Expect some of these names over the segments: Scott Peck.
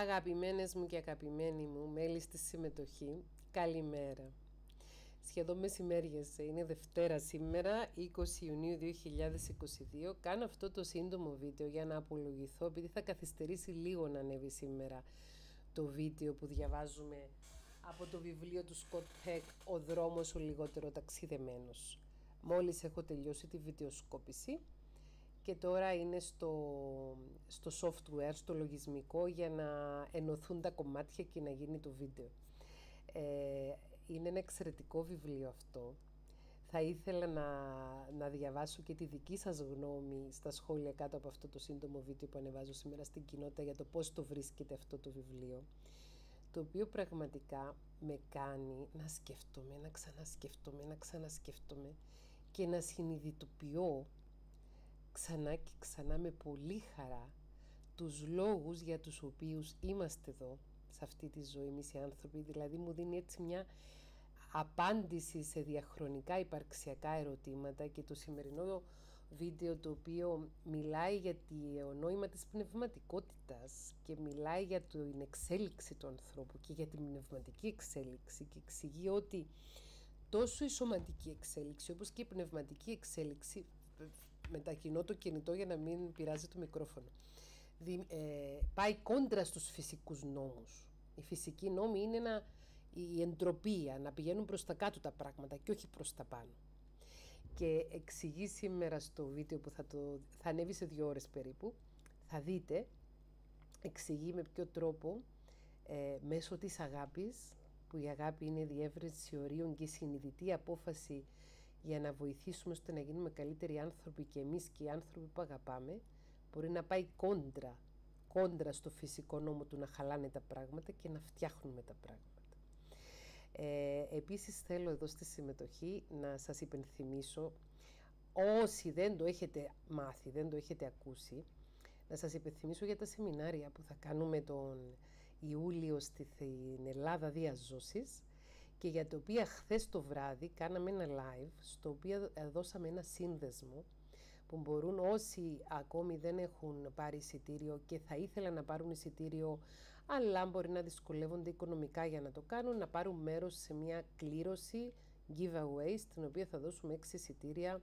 Αγαπημένες μου και αγαπημένοι μου, μέλη στη συμμετοχή, καλημέρα. Σχεδόν μεσημέριασε, είναι Δευτέρα σήμερα, 20 Ιουνίου 2022. Κάνω αυτό το σύντομο βίντεο για να απολογηθώ, επειδή θα καθυστερήσει λίγο να ανέβει σήμερα το βίντεο που διαβάζουμε από το βιβλίο του Scott Peck, «Ο δρόμος ο λιγότερο ταξιδεμένος». Μόλις έχω τελειώσει τη βιντεοσκόπηση και τώρα είναι στο software, στο λογισμικό, για να ενωθούν τα κομμάτια και να γίνει το βίντεο. Είναι ένα εξαιρετικό βιβλίο αυτό. Θα ήθελα να διαβάσω και τη δική σας γνώμη στα σχόλια κάτω από αυτό το σύντομο βίντεο που ανεβάζω σήμερα στην κοινότητα, για το πώς το βρίσκεται αυτό το βιβλίο, το οποίο πραγματικά με κάνει να σκεφτόμαι, να ξανασκεφτόμαι, να ξανασκεφτόμαι και να συνειδητοποιώ ξανά και ξανά με πολύ χαρά τους λόγους για τους οποίους είμαστε εδώ σε αυτή τη ζωή εμείς οι άνθρωποι. Δηλαδή μου δίνει έτσι μια απάντηση σε διαχρονικά υπαρξιακά ερωτήματα, και το σημερινό βίντεο, το οποίο μιλάει για το νόημα της πνευματικότητας και μιλάει για την εξέλιξη του ανθρώπου και για την πνευματική εξέλιξη, και εξηγεί ότι τόσο η σωματική εξέλιξη όπως και η πνευματική εξέλιξη, μετακινώ το κινητό για να μην πειράζει το μικρόφωνο, πάει κόντρα στους φυσικούς νόμους. Οι φυσικοί νόμοι είναι η εντροπία, να πηγαίνουν προς τα κάτω τα πράγματα και όχι προς τα πάνω. Και εξηγεί σήμερα στο βίντεο που θα ανέβει σε 2 ώρες περίπου, θα δείτε, εξηγεί με ποιο τρόπο μέσω της αγάπης, που η αγάπη είναι η διεύρυνση ορίων και η συνειδητή απόφαση για να βοηθήσουμε ώστε να γίνουμε καλύτεροι άνθρωποι και εμείς και οι άνθρωποι που αγαπάμε, μπορεί να πάει κόντρα στο φυσικό νόμο του να χαλάνε τα πράγματα και να φτιάχνουμε τα πράγματα. Επίσης θέλω εδώ στη συμμετοχή να σας υπενθυμίσω, όσοι δεν το έχετε μάθει, δεν το έχετε ακούσει, να σας υπενθυμίσω για τα σεμινάρια που θα κάνουμε τον Ιούλιο στην Ελλάδα διαζώσης, και για τα οποία χθες το βράδυ κάναμε ένα live, στο οποίο δώσαμε ένα σύνδεσμο που μπορούν όσοι ακόμη δεν έχουν πάρει εισιτήριο και θα ήθελαν να πάρουν εισιτήριο, αλλά μπορεί να δυσκολεύονται οικονομικά για να το κάνουν, να πάρουν μέρος σε μια κλήρωση giveaway, στην οποία θα δώσουμε 6 εισιτήρια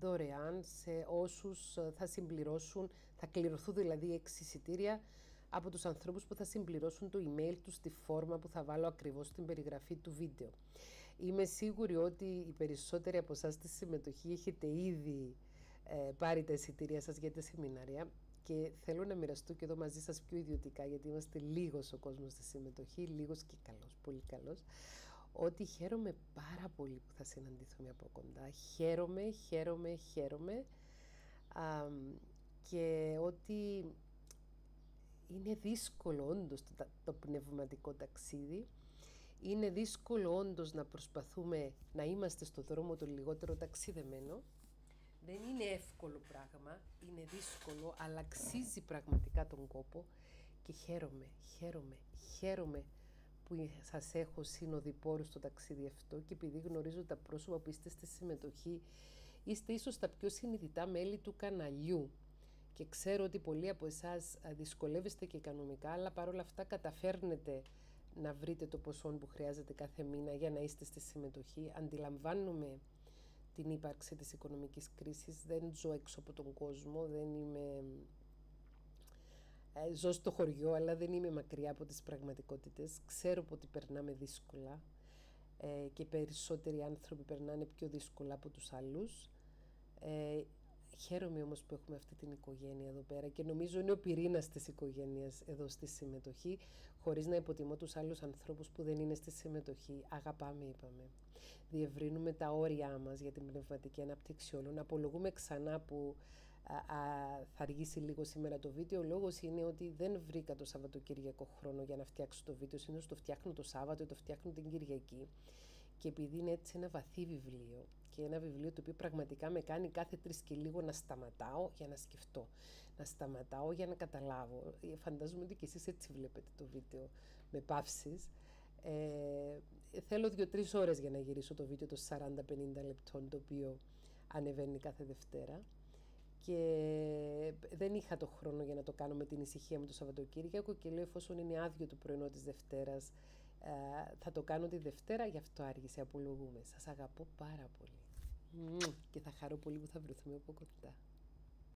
δωρεάν σε όσους θα συμπληρώσουν, θα κληρωθούν δηλαδή 6 εισιτήρια από τους ανθρώπους που θα συμπληρώσουν το email τους στη φόρμα που θα βάλω ακριβώς στην περιγραφή του βίντεο. Είμαι σίγουρη ότι οι περισσότεροι από εσάς στη συμμετοχή έχετε ήδη πάρει τα εισιτήρια σας για τα σεμινάρια, και θέλω να μοιραστώ και εδώ μαζί σας πιο ιδιωτικά, γιατί είμαστε λίγος ο κόσμος στη συμμετοχή, λίγος και καλός, πολύ καλός, ότι χαίρομαι πάρα πολύ που θα συναντηθούμε από κοντά. Χαίρομαι και ότι είναι δύσκολο όντως το πνευματικό ταξίδι. Είναι δύσκολο όντως να προσπαθούμε να είμαστε στο δρόμο το λιγότερο ταξιδεμένο. Δεν είναι εύκολο πράγμα, είναι δύσκολο, αλλά αξίζει πραγματικά τον κόπο, και χαίρομαι που σας έχω συνοδοιπόρου στο ταξίδι αυτό, και επειδή γνωρίζω τα πρόσωπα που είστε στη συμμετοχή, είστε ίσως τα πιο συνειδητά μέλη του καναλιού. Και ξέρω ότι πολλοί από εσάς δυσκολεύεστε και οικονομικά, αλλά παρόλα αυτά καταφέρνετε να βρείτε το ποσό που χρειάζεται κάθε μήνα για να είστε στη συμμετοχή. Αντιλαμβάνομαι την ύπαρξη της οικονομικής κρίσης, δεν ζω έξω από τον κόσμο, ζω στο χωριό, αλλά δεν είμαι μακριά από τις πραγματικότητες. Ξέρω ότι περνάμε δύσκολα, και περισσότεροι άνθρωποι περνάνε πιο δύσκολα από τους άλλους. Χαίρομαι όμως που έχουμε αυτή την οικογένεια εδώ πέρα, και νομίζω είναι ο πυρήνας της οικογένειας εδώ στη συμμετοχή, χωρίς να υποτιμώ τους άλλους ανθρώπους που δεν είναι στη συμμετοχή. Αγαπάμε, είπαμε. Διευρύνουμε τα όρια μας για την πνευματική ανάπτυξη όλων. Απολογούμε ξανά που θα αργήσει λίγο σήμερα το βίντεο. Ο λόγος είναι ότι δεν βρήκα το Σαββατοκύριακο χρόνο για να φτιάξω το βίντεο. Συνήθως το φτιάχνω το Σάββατο ή το φτιάχνω την Κυριακή. Και επειδή είναι έτσι ένα βαθύ βιβλίο, και ένα βιβλίο το οποίο πραγματικά με κάνει κάθε 3 και λίγο να σταματάω για να σκεφτώ, να σταματάω για να καταλάβω. Φαντάζομαι ότι και εσείς έτσι βλέπετε το βίντεο, με παύσεις. Θέλω 2-3 ώρες για να γυρίσω το βίντεο των 40-50 λεπτών, το οποίο ανεβαίνει κάθε Δευτέρα. και δεν είχα το χρόνο για να το κάνω με την ησυχία μου το Σαββατοκύριακο και λέω εφόσον είναι άδειο το πρωινό της Δευτέρας θα το κάνω τη Δευτέρα, γι' αυτό άργησε, απολογούμε. Σας αγαπώ πάρα πολύ και θα χαρώ πολύ που θα βρεθούμε από κοντά.